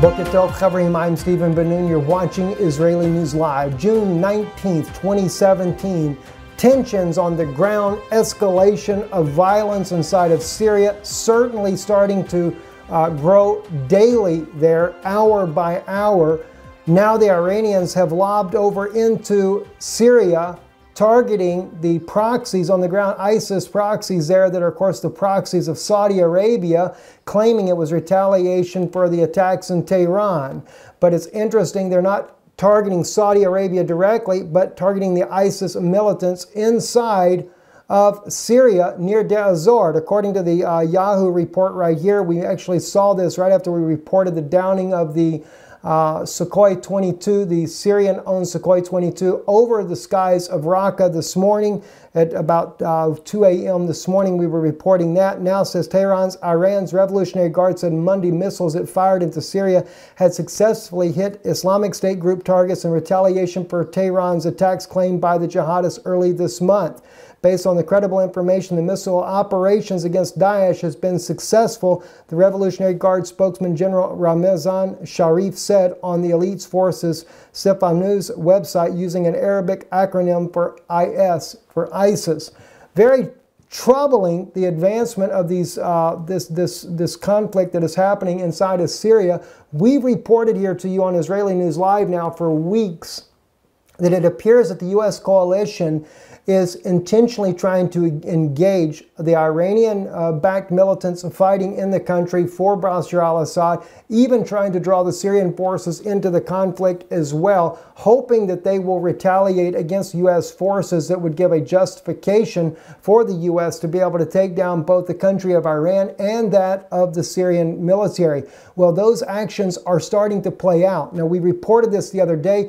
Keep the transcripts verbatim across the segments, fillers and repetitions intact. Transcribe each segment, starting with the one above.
Boker Tov Chavarim, I'm Stephen Ben-Nun. You're watching Israeli News Live. June nineteenth, twenty seventeen. Tensions on the ground, escalation of violence inside of Syria, certainly starting to uh, grow daily there, hour by hour. Now the Iranians have lobbed over into Syria, targeting the proxies on the ground, ISIS proxies there that are, of course, the proxies of Saudi Arabia, claiming it was retaliation for the attacks in Tehran. But it's interesting, they're not targeting Saudi Arabia directly, but targeting the ISIS militants inside of Syria near Deir ez-Zor. According to the uh, Yahoo report right here, we actually saw this right after we reported the downing of the Uh, Sukhoi twenty-two, the Syrian-owned Sukhoi twenty-two, over the skies of Raqqa this morning at about uh, two a m this morning. We were reporting that. Now says Tehran's Iran's Revolutionary Guard said Monday missiles it fired into Syria had successfully hit Islamic State group targets in retaliation for Tehran's attacks claimed by the jihadists early this month. Based on the credible information, the missile operations against Daesh has been successful, the Revolutionary Guard spokesman General Ramezan Sharif said on the elite's forces Sefanu's website using an Arabic acronym for IS, for ISIS. Very troubling, the advancement of these uh, this this this conflict that is happening inside of Syria. We've reported here to you on Israeli News Live now for weeks that it appears that the U S coalition is intentionally trying to engage the Iranian-backed uh, militants fighting in the country for Bashar al-Assad, even trying to draw the Syrian forces into the conflict as well, hoping that they will retaliate against U S forces that would give a justification for the U S to be able to take down both the country of Iran and that of the Syrian military. Well, those actions are starting to play out. Now, we reported this the other day,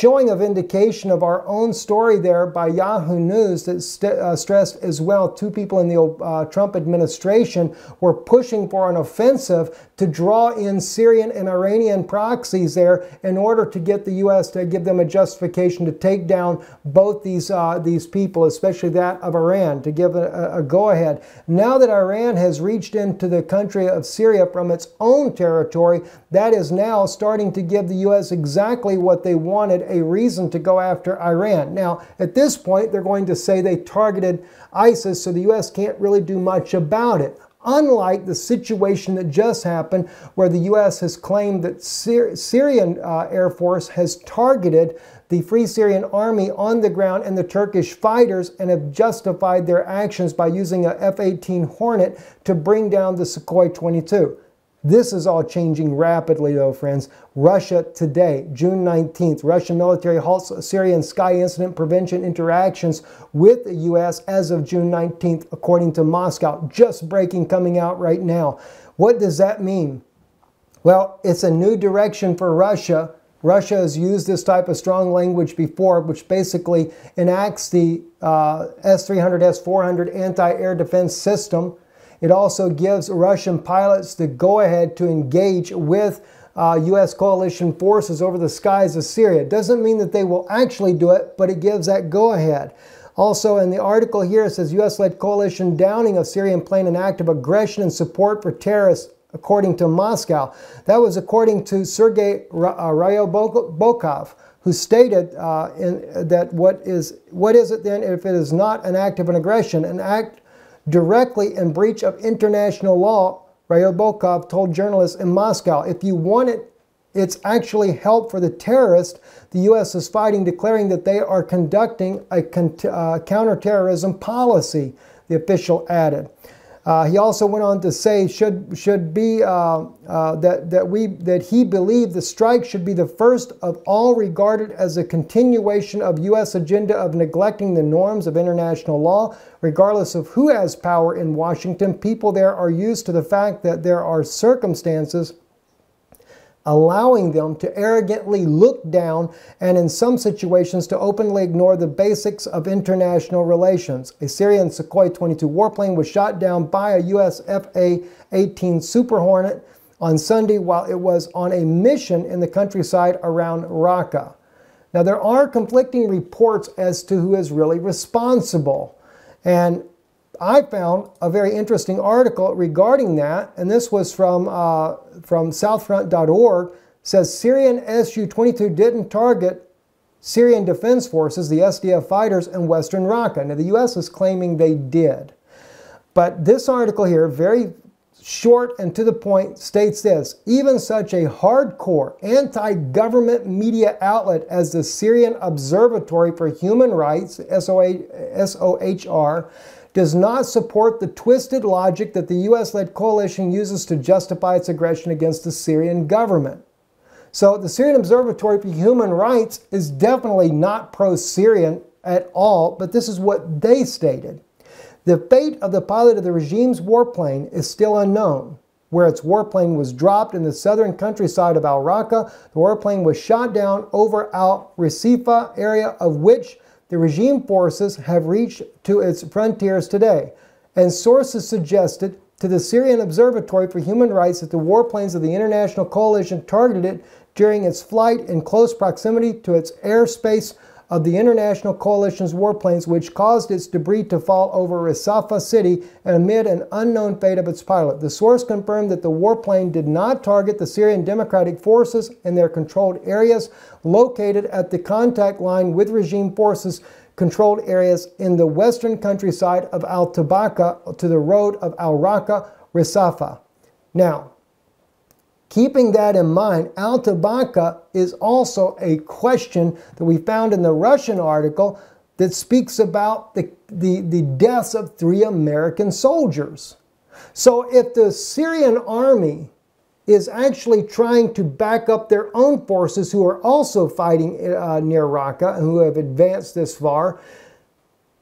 showing a vindication of our own story there by Yahoo News that st uh, stressed as well two people in the uh, Trump administration were pushing for an offensive to draw in Syrian and Iranian proxies there in order to get the U S to give them a justification to take down both these uh, these people, especially that of Iran, to give a, a go-ahead. Now that Iran has reached into the country of Syria from its own territory, that is now starting to give the U S exactly what they wanted, a reason to go after Iran. Now, at this point, they're going to say they targeted ISIS, so the U S can't really do much about it. Unlike the situation that just happened, where the U S has claimed that Syr Syrian uh, Air Force has targeted the Free Syrian Army on the ground and the Turkish fighters and have justified their actions by using a F eighteen Hornet to bring down the Sukhoi twenty-two. This is all changing rapidly, though, friends. Russia today, June nineteenth, Russian military halts Syrian sky incident prevention interactions with the U S as of June nineteenth, according to Moscow. Just breaking, coming out right now. What does that mean? Well, it's a new direction for Russia. Russia has used this type of strong language before, which basically enacts the uh, S three hundred, S four hundred anti-air defense system. It also gives Russian pilots the go-ahead to engage with uh, U S coalition forces over the skies of Syria. It doesn't mean that they will actually do it, but it gives that go-ahead. Also, in the article here, it says U S-led coalition downing of Syrian plane in act of aggression and support for terrorists, according to Moscow. That was according to Sergei Ryabokov, who stated uh, in, that what is, what is it then if it is not an act of an aggression, an act directly in breach of international law, Ryabokov told journalists in Moscow. If you want it, it's actually help for the terrorist the U S is fighting, declaring that they are conducting a con uh, counterterrorism policy, the official added. Uh, he also went on to say should should be uh, uh, that that we that he believed the strike should be the first of all regarded as a continuation of U S agenda of neglecting the norms of international law, regardless of who has power in Washington. People there are used to the fact that there are circumstances allowing them to arrogantly look down and in some situations to openly ignore the basics of international relations. A Syrian Sukhoi twenty-two warplane was shot down by a U S F A eighteen Super Hornet on Sunday while it was on a mission in the countryside around Raqqa. Now, there are conflicting reports as to who is really responsible, and I found a very interesting article regarding that, and this was from, uh, from Southfront dot org. It says, Syrian S U twenty-two didn't target Syrian Defense Forces, the S D F fighters, and Western Raqqa. Now, the U S is claiming they did. But this article here, very short and to the point, states this: even such a hardcore anti-government media outlet as the Syrian Observatory for Human Rights, S O H R, does not support the twisted logic that the U S-led coalition uses to justify its aggression against the Syrian government. So the Syrian Observatory for Human Rights is definitely not pro-Syrian at all, but this is what they stated. The fate of the pilot of the regime's warplane is still unknown. Where its warplane was dropped in the southern countryside of Al-Raqqa, the warplane was shot down over Al-Resifa area, of which the regime forces have reached to its frontiers today. And sources suggested to the Syrian Observatory for Human Rights that the warplanes of the international coalition targeted it during its flight in close proximity to its airspace of the international coalition's warplanes, which caused its debris to fall over Raqqa city and amid an unknown fate of its pilot. The source confirmed that the warplane did not target the Syrian Democratic Forces and their controlled areas located at the contact line with regime forces controlled areas in the western countryside of Al-Tabqa to the road of Al-Raqqa, Raqqa. Now, keeping that in mind, Al-Tabqa is also a question that we found in the Russian article that speaks about the, the, the deaths of three American soldiers. So if the Syrian army is actually trying to back up their own forces who are also fighting uh, near Raqqa and who have advanced this far,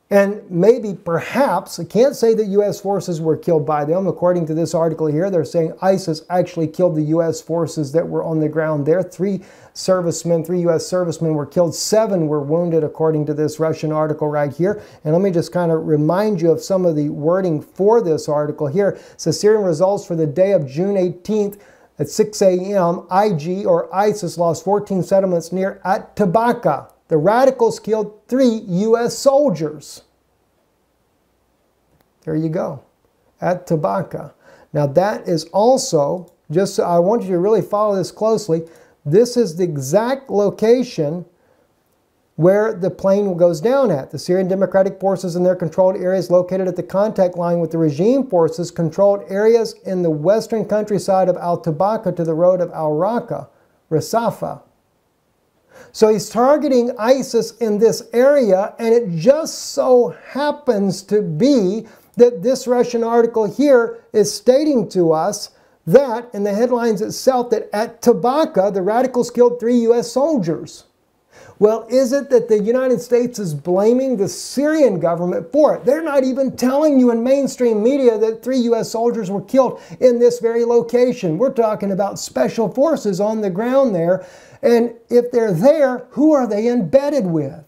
and maybe, perhaps, I can't say that U S forces were killed by them. According to this article here, they're saying ISIS actually killed the U S forces that were on the ground there. Three servicemen, three U S servicemen were killed. Seven were wounded, according to this Russian article right here. And let me just kind of remind you of some of the wording for this article here. So, Syrian results for the day of June eighteenth at six A M I G, or ISIS, lost fourteen settlements near Al-Tabqa. The radicals killed three U S soldiers. There you go, Al-Tabqa. Now that is also, just so I want you to really follow this closely, this is the exact location where the plane goes down at. The Syrian Democratic Forces and their controlled areas located at the contact line with the regime forces controlled areas in the western countryside of Al-Tabqa to the road of Al-Raqqa, Raqqa. So he's targeting ISIS in this area, and it just so happens to be that this Russian article here is stating to us that, in the headlines itself, that at Al-Tabqa, the radicals killed three U S soldiers. Well, is it that the United States is blaming the Syrian government for it? They're not even telling you in mainstream media that three U S soldiers were killed in this very location. We're talking about special forces on the ground there. And if they're there, who are they embedded with?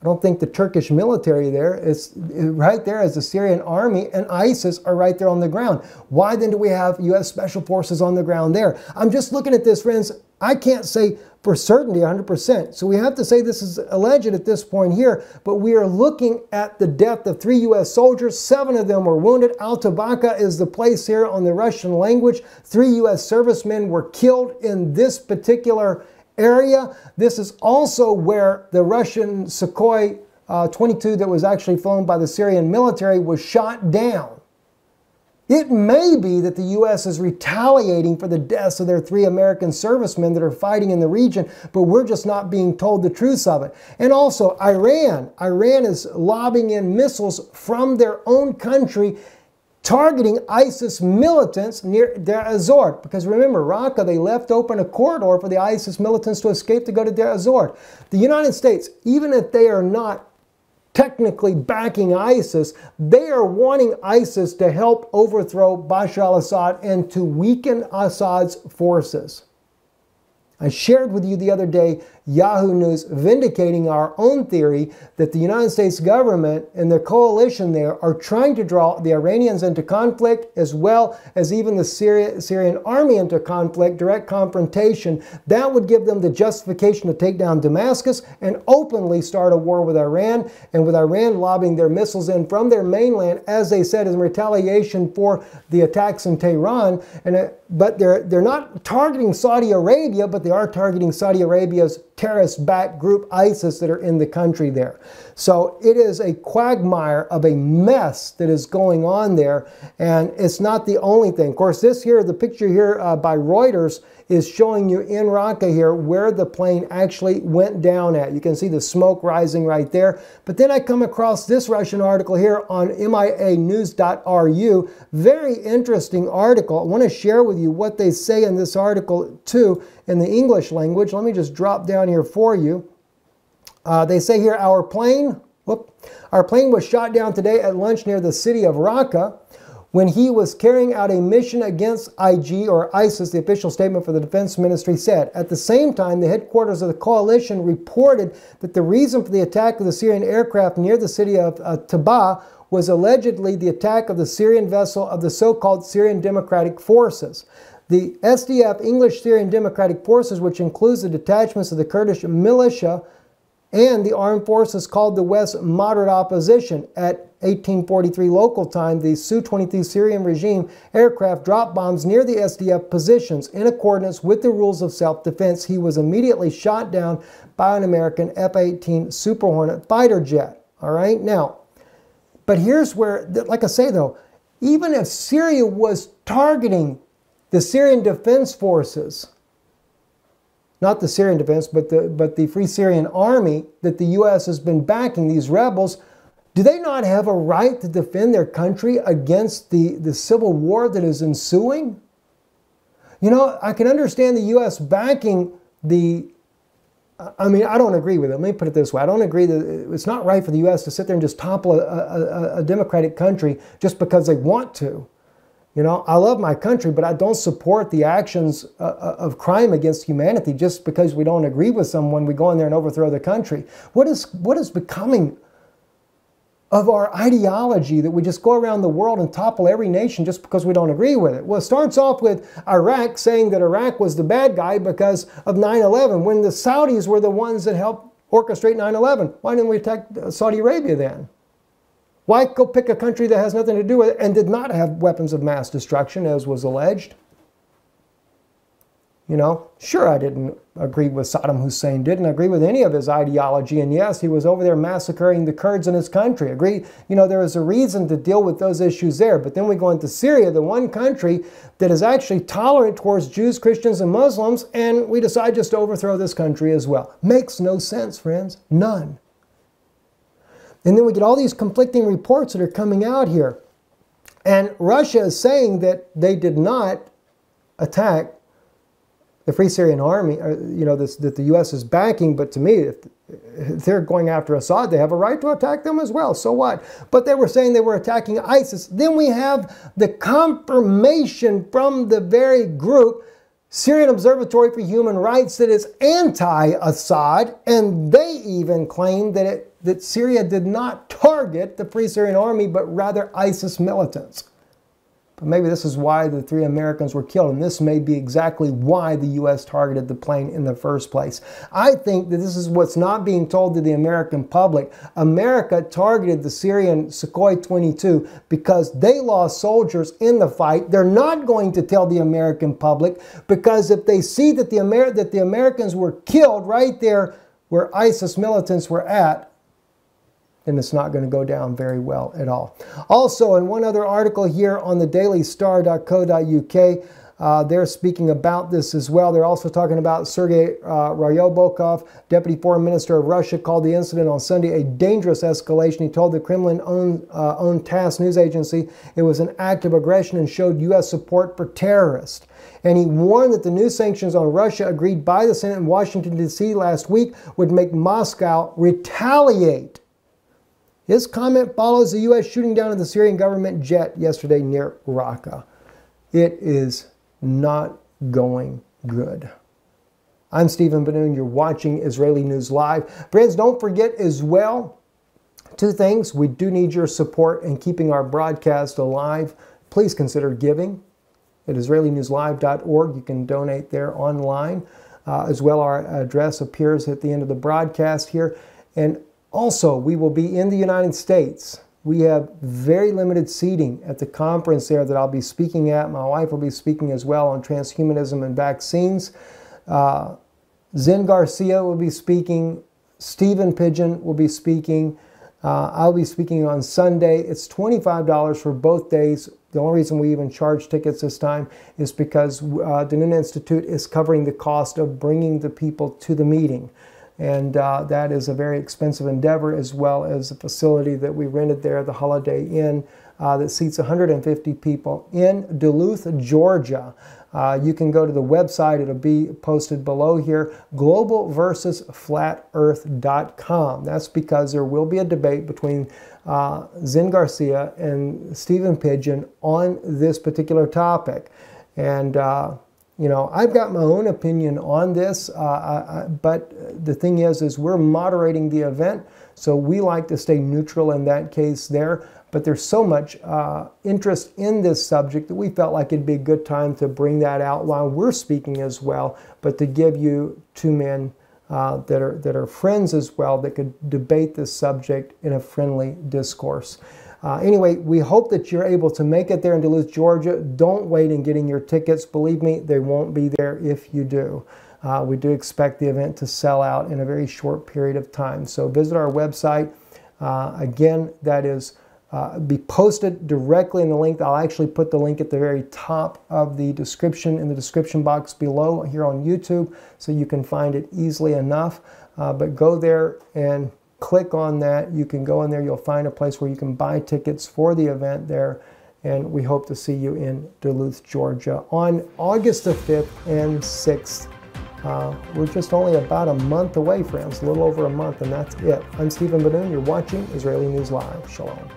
I don't think the Turkish military there is right there as the Syrian army and ISIS are right there on the ground. Why then do we have U S special forces on the ground there? I'm just looking at this, friends. I can't say for certainty one hundred percent. So we have to say this is alleged at this point here, but we are looking at the death of three U S soldiers. Seven of them were wounded. Al-Tabqa is the place here on the Russian language. Three U S servicemen were killed in this particular area. This is also where the Russian Sukhoi uh, twenty-two that was actually flown by the Syrian military was shot down. It may be that the U S is retaliating for the deaths of their three American servicemen that are fighting in the region, but we're just not being told the truth of it. And also, Iran. Iran is lobbing in missiles from their own country, targeting ISIS militants near Deir ez-Zor. Because remember, Raqqa, they left open a corridor for the ISIS militants to escape to go to Deir ez-Zor. The United States, even if they are not technically backing ISIS, they are wanting ISIS to help overthrow Bashar al-Assad and to weaken Assad's forces. I shared with you the other day Yahoo News vindicating our own theory that the United States government and their coalition there are trying to draw the Iranians into conflict, as well as even the Syria, Syrian army into conflict, direct confrontation. That would give them the justification to take down Damascus and openly start a war with Iran, and with Iran lobbing their missiles in from their mainland, as they said, in retaliation for the attacks in Tehran. And it, but they're, they're not targeting Saudi Arabia, but they are targeting Saudi Arabia's terrorist-backed group ISIS that are in the country there. So it is a quagmire of a mess that is going on there, and it's not the only thing. Of course, this here, the picture here uh, by Reuters is showing you in Raqqa here where the plane actually went down at. You can see the smoke rising right there. But then I come across this Russian article here on mianews dot r u. Very interesting article. I want to share with you what they say in this article too in the English language. Let me just drop down here for you. Uh, they say here, our plane, whoop, our plane was shot down today at lunch near the city of Raqqa when he was carrying out a mission against I G or ISIS, the official statement for the Defense Ministry said. At the same time, the headquarters of the coalition reported that the reason for the attack of the Syrian aircraft near the city of uh, Tabqa was allegedly the attack of the Syrian vessel of the so-called Syrian Democratic Forces. The S D F, English Syrian Democratic Forces, which includes the detachments of the Kurdish militia and the armed forces called the West Moderate Opposition. At eighteen forty-three local time, the S U twenty-three Syrian regime aircraft dropped bombs near the S D F positions in accordance with the rules of self-defense. He was immediately shot down by an American F A eighteen Super Hornet fighter jet. All right, now, but here's where, like I say though, even if Syria was targeting the Syrian Defense Forces, not the Syrian Defense, but the, but the Free Syrian Army that the U S has been backing, these rebels, do they not have a right to defend their country against the, the civil war that is ensuing? You know, I can understand the U S backing the, I mean, I don't agree with it. Let me put it this way. I don't agree that it's not right for the U S to sit there and just topple a, a, a democratic country just because they want to. You know, I love my country, but I don't support the actions uh, of crime against humanity just because we don't agree with someone. We go in there and overthrow the country. What is, what is becoming of our ideology that we just go around the world and topple every nation just because we don't agree with it? Well, it starts off with Iraq saying that Iraq was the bad guy because of nine eleven, when the Saudis were the ones that helped orchestrate nine eleven. Why didn't we attack Saudi Arabia then? Why go pick a country that has nothing to do with it and did not have weapons of mass destruction, as was alleged? You know, sure, I didn't agree with Saddam Hussein, didn't agree with any of his ideology, and yes, he was over there massacring the Kurds in his country. Agree, you know, there was a reason to deal with those issues there. But then we go into Syria, the one country that is actually tolerant towards Jews, Christians, and Muslims, and we decide just to overthrow this country as well. Makes no sense, friends. None. And then we get all these conflicting reports that are coming out here. And Russia is saying that they did not attack the Free Syrian Army, you know, this, that the U S is backing, but to me, if, if they're going after Assad, they have a right to attack them as well, so what? But they were saying they were attacking ISIS. Then we have the confirmation from the very group, Syrian Observatory for Human Rights, that is anti-Assad, and they even claim that, it, that Syria did not target the Free Syrian Army, but rather ISIS militants. Maybe this is why the three Americans were killed, and this may be exactly why the U S targeted the plane in the first place. I think that this is what's not being told to the American public. America targeted the Syrian Sukhoi twenty-two because they lost soldiers in the fight. They're not going to tell the American public, because if they see that the, Amer that the Americans were killed right there where ISIS militants were at, and it's not going to go down very well at all. Also, in one other article here on the daily star dot co dot u k, uh, they're speaking about this as well. They're also talking about Sergei uh, Ryabokov, Deputy Foreign Minister of Russia, called the incident on Sunday a dangerous escalation. He told the Kremlin-owned uh, owned TASS news agency it was an act of aggression and showed U S support for terrorists. And he warned that the new sanctions on Russia agreed by the Senate in Washington, D C last week would make Moscow retaliate. His comment follows the U S shooting down of the Syrian government jet yesterday near Raqqa. It is not going good. I'm Stephen Ben-Nun. You're watching Israeli News Live. Friends, don't forget as well, two things. We do need your support in keeping our broadcast alive. Please consider giving at Israeli News Live dot org. You can donate there online. Uh, as well, our address appears at the end of the broadcast here. And also, we will be in the United States. We have very limited seating at the conference there that I'll be speaking at. My wife will be speaking as well on transhumanism and vaccines. Uh, Zen Garcia will be speaking. Stephen Pigeon will be speaking. Uh, I'll be speaking on Sunday. It's twenty-five dollars for both days. The only reason we even charge tickets this time is because uh, the Nuna Institute is covering the cost of bringing the people to the meeting. And uh, that is a very expensive endeavor, as well as the facility that we rented there, the Holiday Inn, uh, that seats one hundred fifty people in Duluth, Georgia. Uh, you can go to the website. It'll be posted below here, global versus flat earth dot com. That's because there will be a debate between uh, Zen Garcia and Stephen Pigeon on this particular topic. And uh, you know, I've got my own opinion on this, uh, I, I, but the thing is, is we're moderating the event, so we like to stay neutral in that case there. But there's so much uh, interest in this subject that we felt like it'd be a good time to bring that out while we're speaking as well, but to give you two men uh, that are, that are friends as well, that could debate this subject in a friendly discourse. Uh, anyway, we hope that you're able to make it there in Duluth, Georgia. Don't wait in getting your tickets. Believe me, they won't be there if you do. Uh, we do expect the event to sell out in a very short period of time. So visit our website. Uh, again, that is uh, be posted directly in the link. I'll actually put the link at the very top of the description in the description box below here on YouTube, so you can find it easily enough. Uh, but go there and click on that. You can go in there. You'll find a place where you can buy tickets for the event there. And we hope to see you in Duluth, Georgia on August the fifth and sixth. Uh, we're just only about a month away, friends, a little over a month, and that's it. I'm Stephen Ben-Nun. You're watching Israeli News Live. Shalom.